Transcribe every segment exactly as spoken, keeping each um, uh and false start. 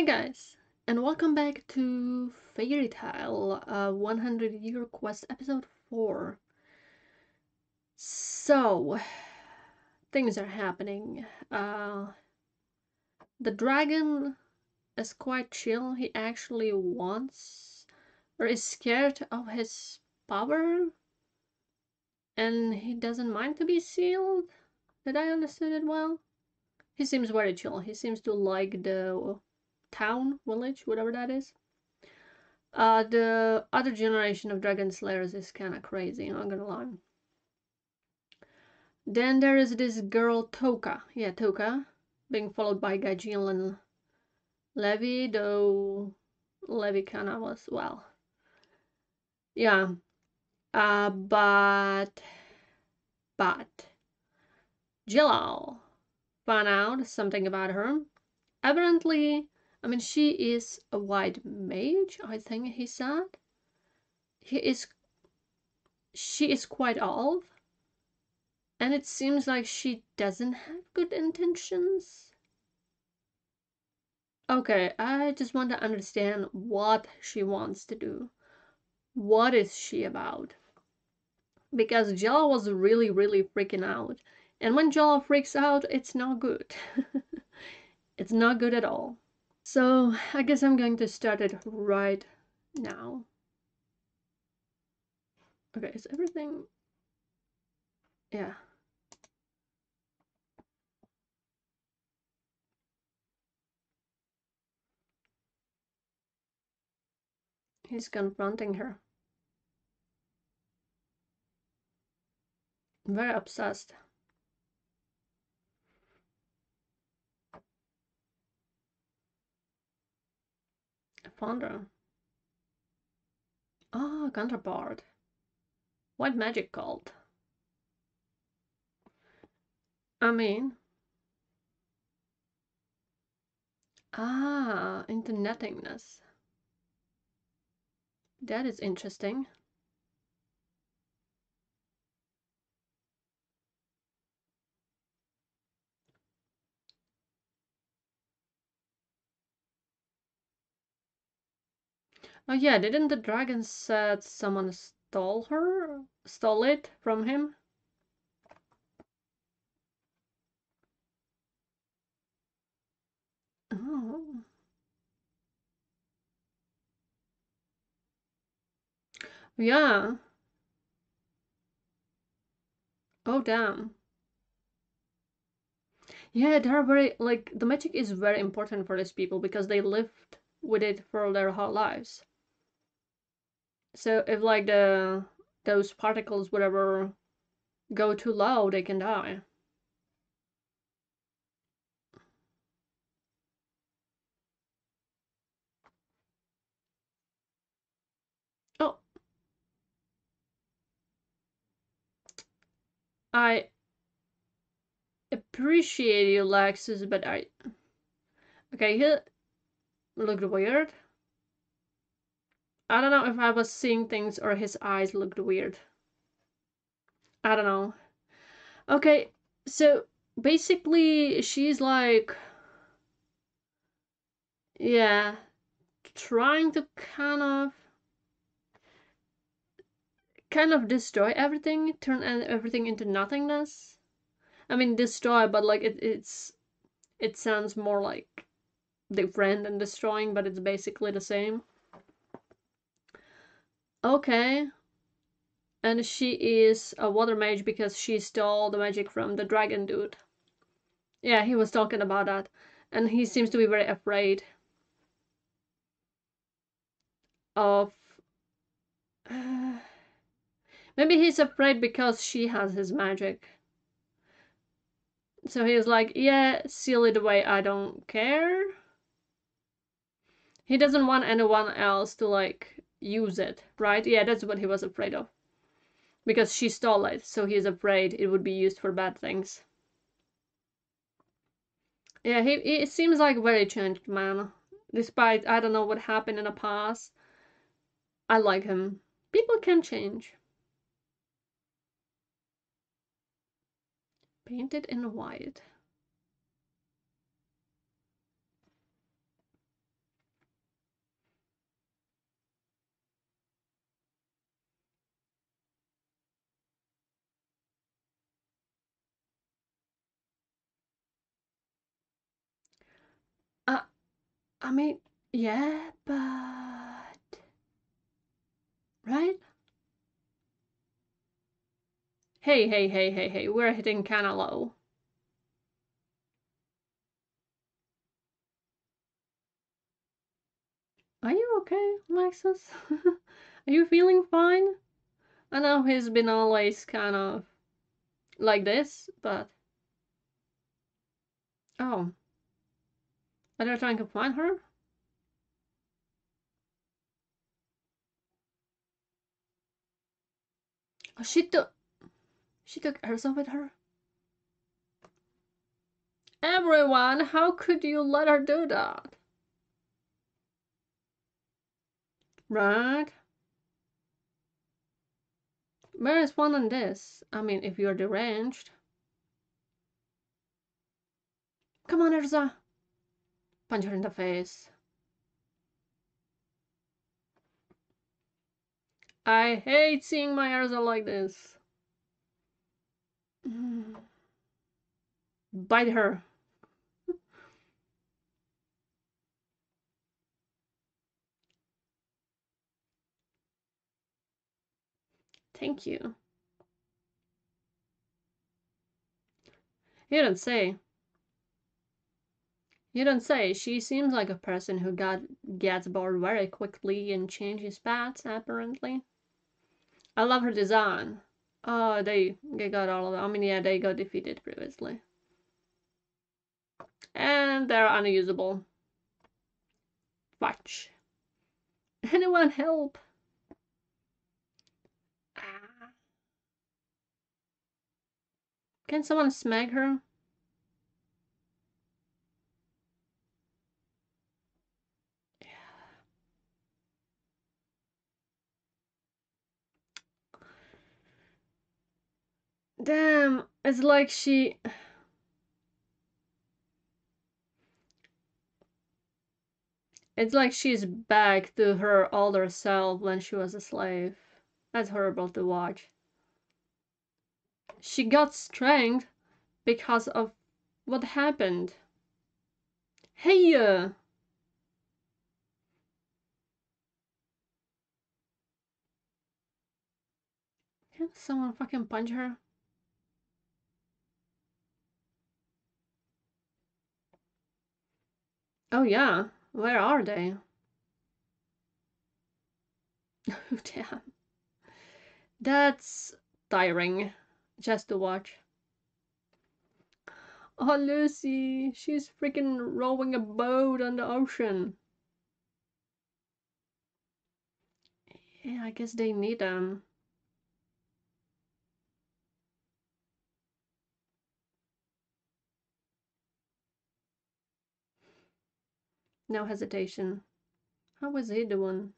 Hi guys, and welcome back to Fairy Tail, uh, one hundred year quest episode four. So, things are happening. Uh, the dragon is quite chill. He actually wants, or is scared of his power, and he doesn't mind to be sealed. Did I understand it well? He seems very chill. He seems to like the town, village, whatever that is. Uh, the other generation of dragon slayers is kind of crazy, I'm not gonna lie. Then there is this girl Toka, yeah, Toka, being followed by Gajeel and Levy, though Levy kind of was, well, yeah, uh, but, but, Jellal found out something about her. Apparently, I mean, she is a white mage, I think he said. He is, she is quite old, and it seems like she doesn't have good intentions. Okay, I just want to understand what she wants to do. What is she about? Because Jellal was really, really freaking out. And when Jellal freaks out, it's not good. It's not good at all. So, I guess I'm going to start it right now. Okay, is everything... Yeah. He's confronting her. I'm very obsessed. Ponder. Ah, oh, counterpart. White magic cult. I mean. Ah, into nothingness. That is interesting. Oh yeah, didn't the dragon said someone stole her? Stole it from him? Oh. Yeah. Oh damn. Yeah, they're very, like, the magic is very important for these people because they lived with it for their whole lives. So if like the those particles whatever go too low, they can die. Oh, I appreciate you, Laxus, but I okay, he looked weird. I don't know if I was seeing things or his eyes looked weird. I don't know. Okay, so basically she's like, yeah, trying to kind of, kind of destroy everything, turn everything into nothingness. I mean, destroy, but like it, it's, it sounds more like different than destroying, but it's basically the same. Okay, and she is a water mage because she stole the magic from the dragon dude. Yeah, he was talking about that, and he seems to be very afraid of... Uh, maybe he's afraid because she has his magic. So he's like, yeah, seal it away, I don't care. He doesn't want anyone else to, like, use it, right? Yeah, that's what he was afraid of. Because she stole it, so he's afraid it would be used for bad things. Yeah, he, he seems like a very changed man. Despite, I don't know what happened in the past. I like him. People can change. Painted in white. I mean, yeah, but... right? Hey, hey, hey, hey, hey, we're hitting kinda low. Are you okay, Laxus? Are you feeling fine? I know he's been always kind of like this, but... oh. Are they trying to find her? Oh, she took... she took Erza with her? Everyone, how could you let her do that? Right? Where is one on this? I mean, if you're deranged. Come on, Erza! Punch her in the face. I hate seeing my Erza like this. Mm. Bite her. Thank you. You don't say. You don't say. She seems like a person who got gets bored very quickly and changes paths, apparently. I love her design. Oh, they, they got all of them. I mean, yeah, they got defeated previously. And they're unusable. Watch. Anyone help? Can someone smack her? Yeah. Damn, it's like she... it's like she's back to her older self when she was a slave. That's horrible to watch. She got strength because of what happened. Hey! Uh, can someone fucking punch her? Oh yeah, where are they? Damn. That's tiring. Just to watch. Oh, Lucy, she's freaking rowing a boat on the ocean. Yeah, I guess they need them. No hesitation. How was he doing?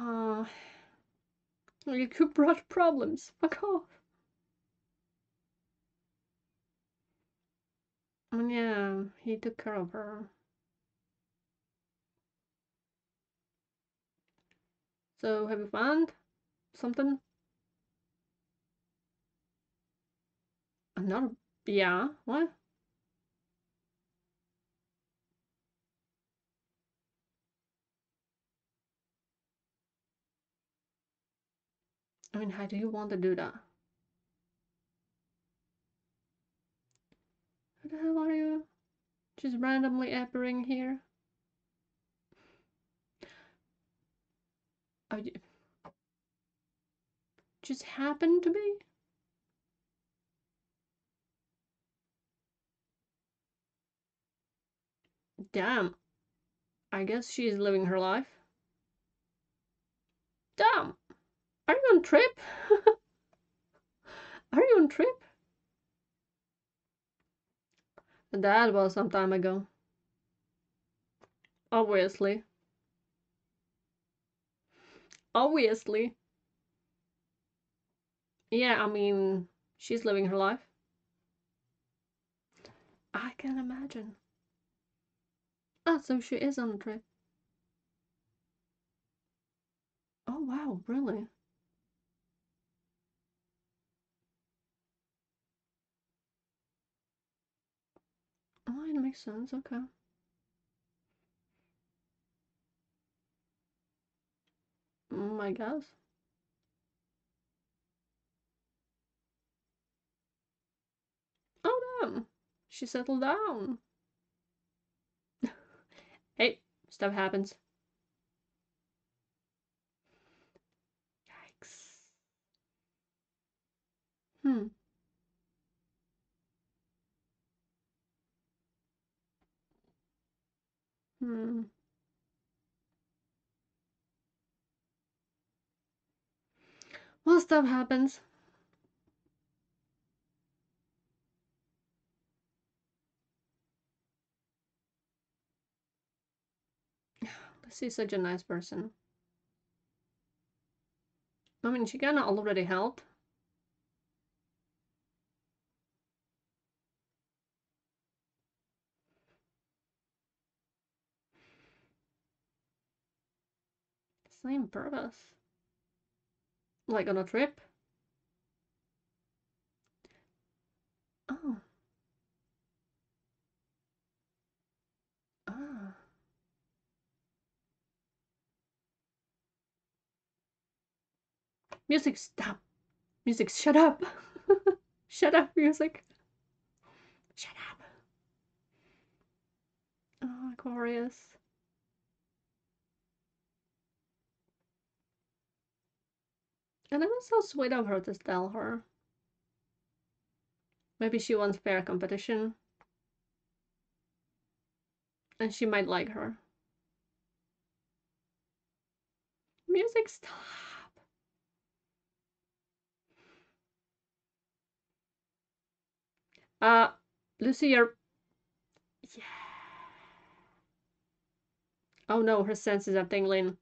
Uh, you could brought problems. Fuck off. And yeah, he took care of her. So, have you found something? Another. Yeah, what? I mean, how do you want to do that? Who the hell are you? Just randomly appearing here? Are you... just happened to be? Damn. I guess she's living her life. Damn! Are you on trip? Are you on trip? That was some time ago. Obviously. Obviously. Yeah, I mean, she's living her life. I can imagine. Ah, so she is on a trip. Oh wow, really? makes sense, okay. Mm, I guess. Oh damn! She settled down. Hey, stuff happens. Yikes. Hmm. Hmm. Well, stuff happens. She's such a nice person. I mean, she kinda already helped. Same purpose. Like on a trip? Oh. Ah. Music, stop. Music, shut up. Shut up, music. Shut up. Oh, Aquarius. And it was so sweet of her to tell her. Maybe she wants fair competition. And she might like her. Music, stop. Uh, Lucy, you're... Yeah. Oh no, her senses are tingling.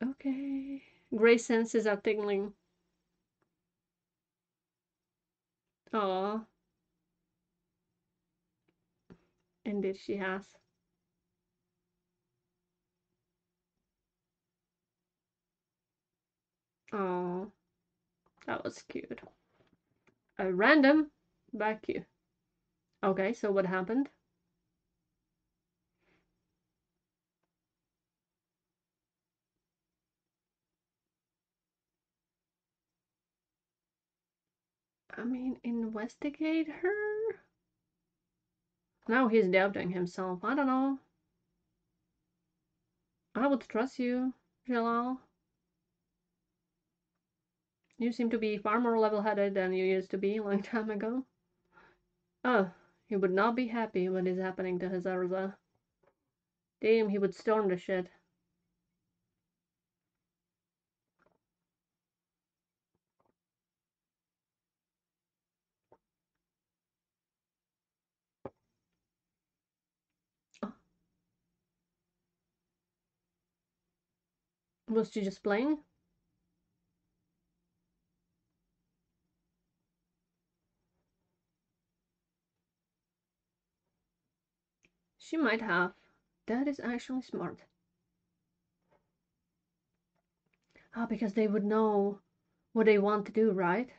Okay. Gray senses are tingling. Aww. Indeed, she has. Aww. That was cute. A random back you. Okay, so what happened? I mean, investigate her? Now he's doubting himself. I don't know. I would trust you, Jellal. You seem to be far more level-headed than you used to be a long time ago. Oh, he would not be happy what is happening to his Erza. Damn, he would storm the shit. Oh. Was she just playing? She might have. That is actually smart. Ah, oh, because they would know what they want to do, right?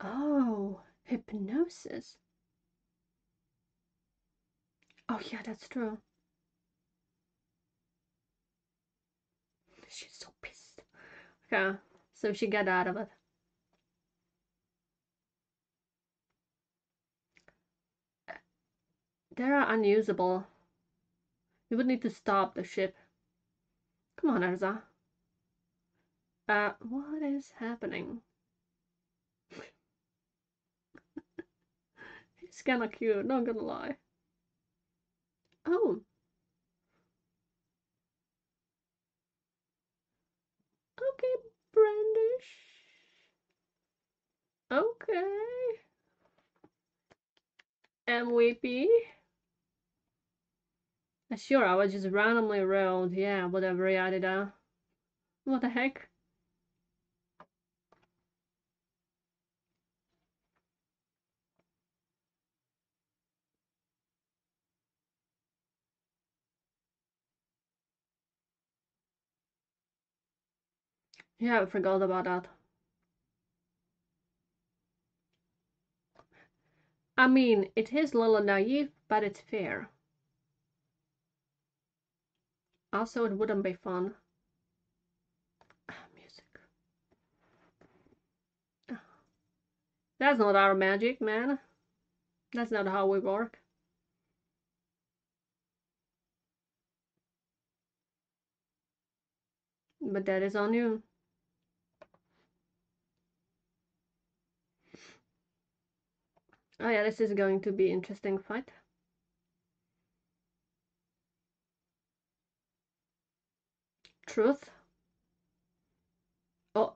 Oh, hypnosis. Oh yeah, that's true. She's so pissed. Okay, so she got out of it. They are unusable. You would need to stop the ship. Come on, Erza. Uh, what is happening? He's kinda cute, not gonna lie. Oh. Okay, Brandish. Okay. M V P. Sure, I was just randomly rolled. Yeah, whatever, yeah, I did that. What the heck? Yeah, I forgot about that. I mean, it is a little naive, but it's fair. Also, it wouldn't be fun. Music. That's not our magic, man. That's not how we work. But that is on you. Oh yeah, this is going to be an interesting fight. Truth. Oh.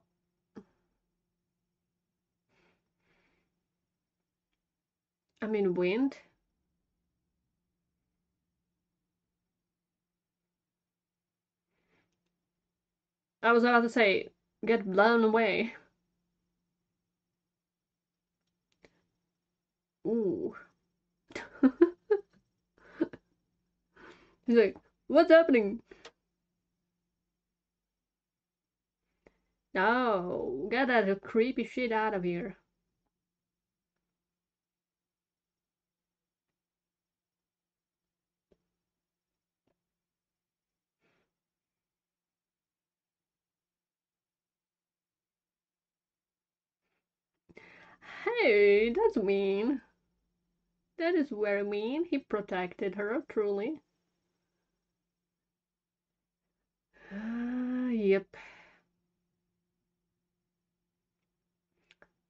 I mean, wind. I was about to say, get blown away. Ooh. He's like, what's happening? No, get that creepy shit out of here. Hey, that's mean. That is very mean. He protected her, truly. Uh, yep.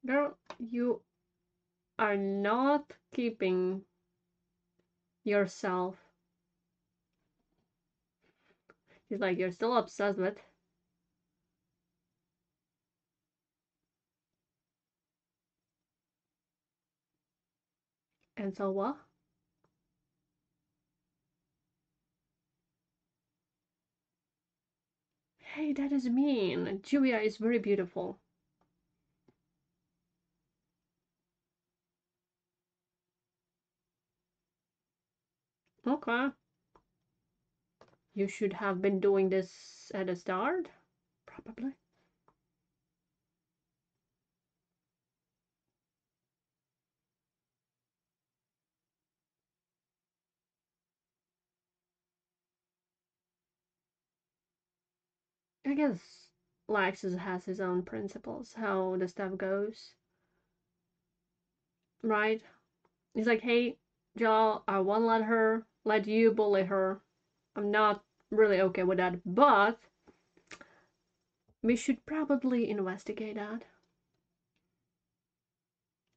Girl, you are not keeping yourself. She's like, you're still obsessed with. And so what? Hey, that is mean. Julia is very beautiful. Okay. You should have been doing this at the start, probably. I guess Laxus has his own principles, how the stuff goes. Right? He's like, hey, Jellal, I won't let her, let you bully her. I'm not really okay with that, but we should probably investigate that.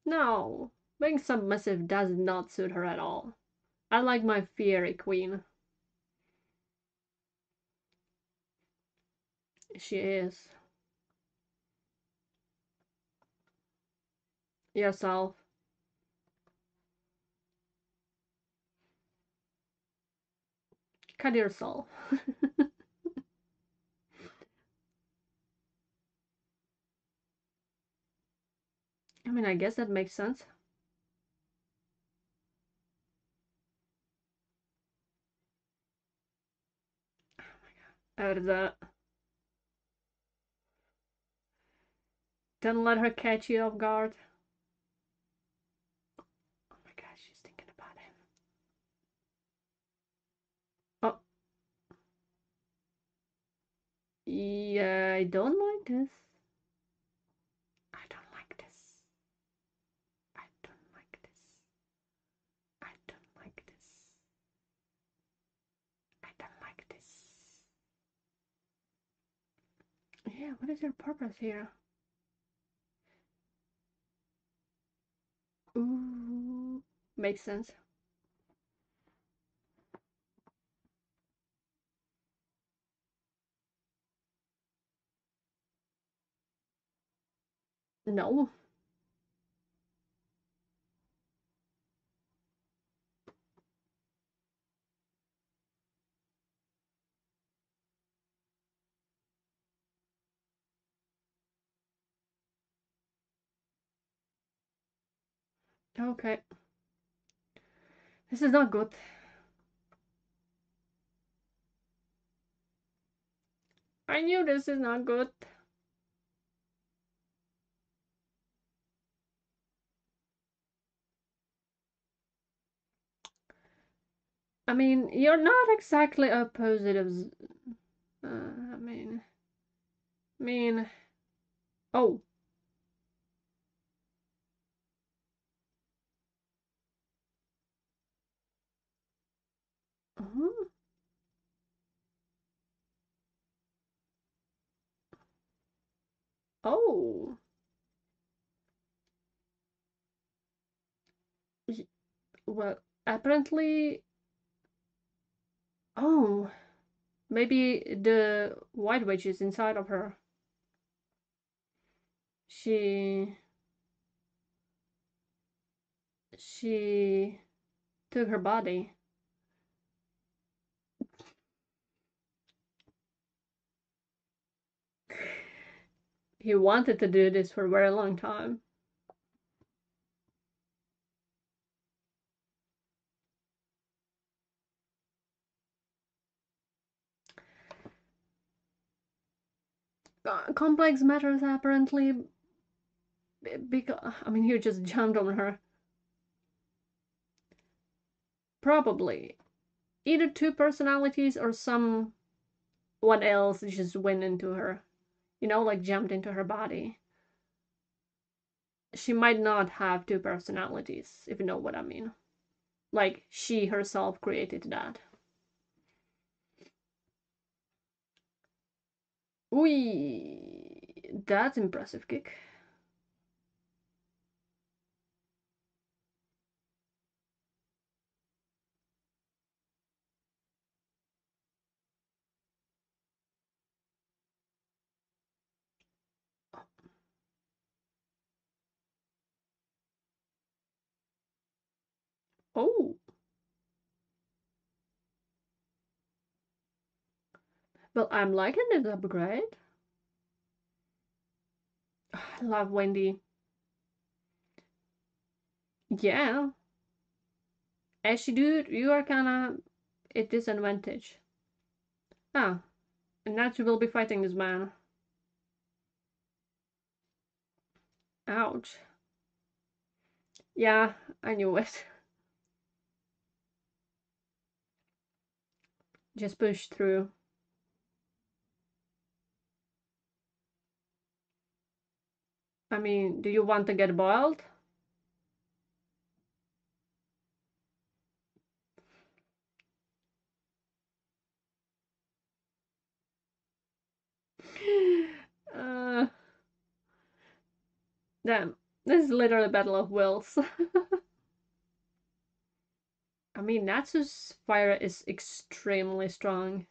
No, being submissive does not suit her at all. I like my fiery queen. She is. Yourself. Cut yourself. I mean, I guess that makes sense. Oh my god. Erza. Don't let her catch you off guard. Oh my gosh, she's thinking about him. Oh. Yeah, I don't like this. I don't like this. I don't like this. I don't like this. I don't like this. Yeah, what is your purpose here? Ooh, makes sense. No. Okay. This is not good. I knew this is not good. I mean, you're not exactly opposite of... Z uh, I mean... I mean... Oh. Uh-huh. Oh. Well, apparently... Oh, maybe the White Witch is inside of her. She... She took her body. He wanted to do this for a very long time. Complex matters, apparently, because I mean, you just jumped on her. Probably either two personalities or some one else just went into her, you know, like jumped into her body. She might not have two personalities, if you know what I mean. Like, she herself created that. Ooh, that's impressive kick. Oh. Well, I'm liking this upgrade. I love Wendy. Yeah. As she do, you are kinda at disadvantage. Ah. And now she will be fighting this man. Ouch. Yeah, I knew it. Just push through. I mean, do you want to get boiled? uh, damn, this is literally a battle of wills. I mean, Natsu's fire is extremely strong.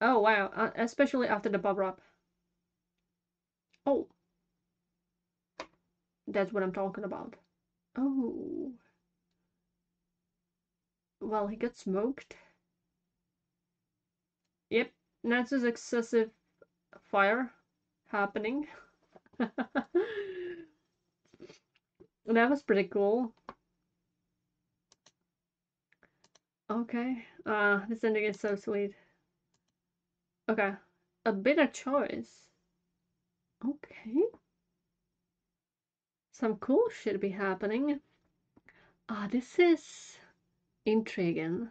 Oh, wow, uh, especially after the pop-up. Oh. That's what I'm talking about. Oh. Well, he got smoked. Yep, Natsu's excessive fire happening. That was pretty cool. Okay. Uh, this ending is so sweet. Okay. A bitter choice. Okay. Some cool shit be happening. Ah, this is intriguing.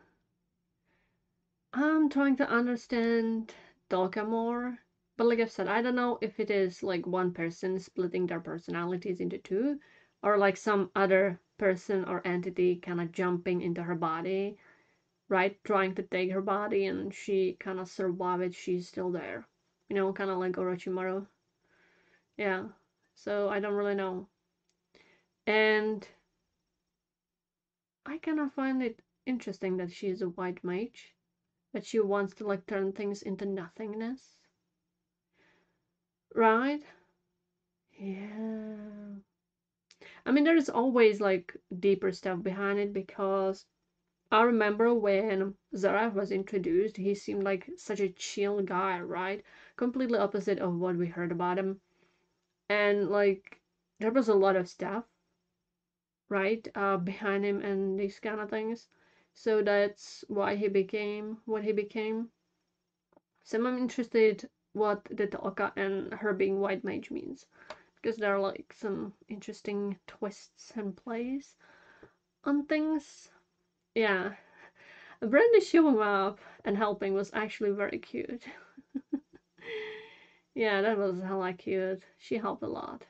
I'm trying to understand Toka more, but like I've said, I don't know if it is like one person splitting their personalities into two, or like some other person or entity kind of jumping into her body, right? Trying to take her body, and she kind of survived. She's still there, you know, kind of like Orochimaru. Yeah. So I don't really know. And I kind of find it interesting that she is a white mage, but she wants to like turn things into nothingness, right? Yeah. I mean, there is always like deeper stuff behind it, because I remember when Zeref was introduced, he seemed like such a chill guy, right? Completely opposite of what we heard about him. And like, there was a lot of stuff, right, uh, behind him and these kind of things. So that's why he became what he became. So I'm interested what the Toka and her being white mage means, because there are like some interesting twists and plays on things. Yeah, Brandish showing up and helping was actually very cute. Yeah, that was hella cute. She helped a lot.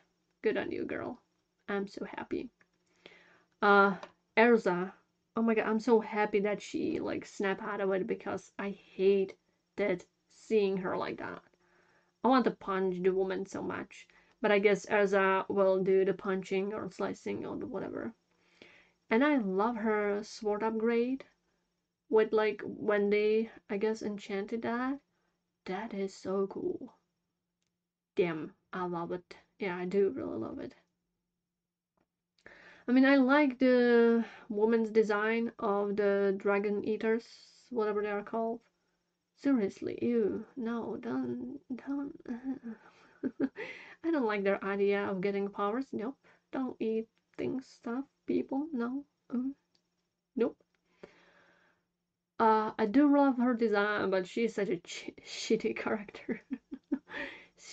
Good on you, girl. I'm so happy. Uh, Erza. Oh my god, I'm so happy that she, like, snapped out of it, because I hate that seeing her like that. I want to punch the woman so much. But I guess Erza will do the punching or slicing or whatever. And I love her sword upgrade with, like, Wendy, I guess, enchanted that. That is so cool. Damn, I love it. Yeah, I do really love it. I mean, I like the woman's design of the dragon eaters, whatever they are called. Seriously, ew, no, don't, don't. I don't like their idea of getting powers. Nope. Don't eat things, stuff, people. No. Mm. Nope. Uh, I do love her design, but she is such a ch shitty character.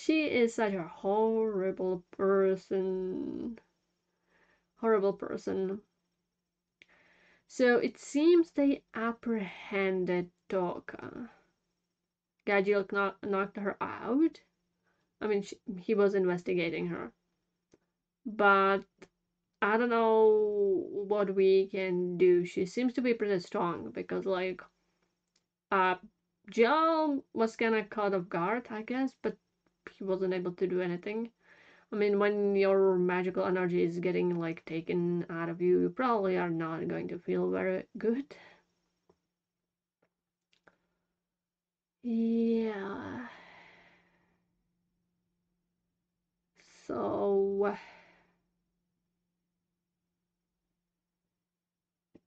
She is such a horrible person. Horrible person. So it seems they apprehended Toka. Gajeel knocked her out. I mean, she, he was investigating her. But I don't know what we can do. She seems to be pretty strong, because, like, uh, Jellal was kind of caught off guard, I guess, but he wasn't able to do anything. I mean, when your magical energy is getting, like, taken out of you, you probably are not going to feel very good. Yeah. So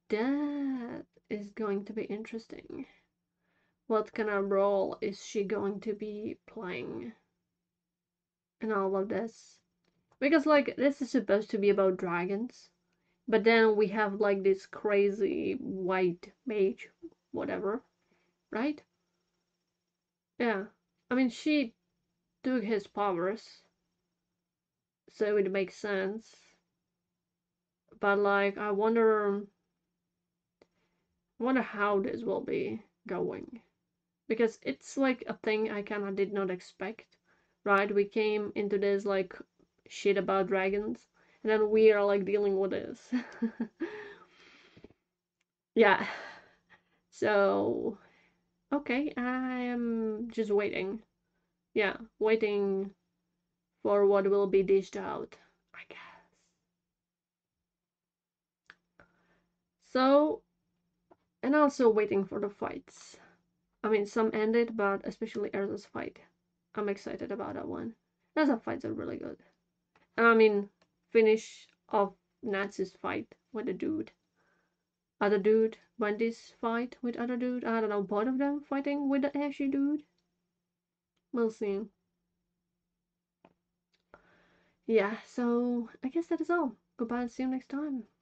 that is going to be interesting. What kind of role is she going to be playing in all of this? Because, like, this is supposed to be about dragons, but then we have, like, this crazy white mage, whatever, right? Yeah, I mean, she took his powers, so it makes sense. But, like, I wonder wonder how this will be going. Because it's, like, a thing I kinda did not expect. Right? We came into this, like, shit about dragons, and then we are, like, dealing with this. Yeah. So okay, I am just waiting. Yeah, waiting for what will be dished out, I guess. So, and also waiting for the fights. I mean, some ended, but especially Erza's fight. I'm excited about that one. Erza fights are really good. And I mean, finish of Natsu's fight with the dude. Other dude, Wendy's fight with other dude. I don't know, both of them fighting with the ashy dude. We'll see. Yeah, so I guess that is all. Goodbye and see you next time.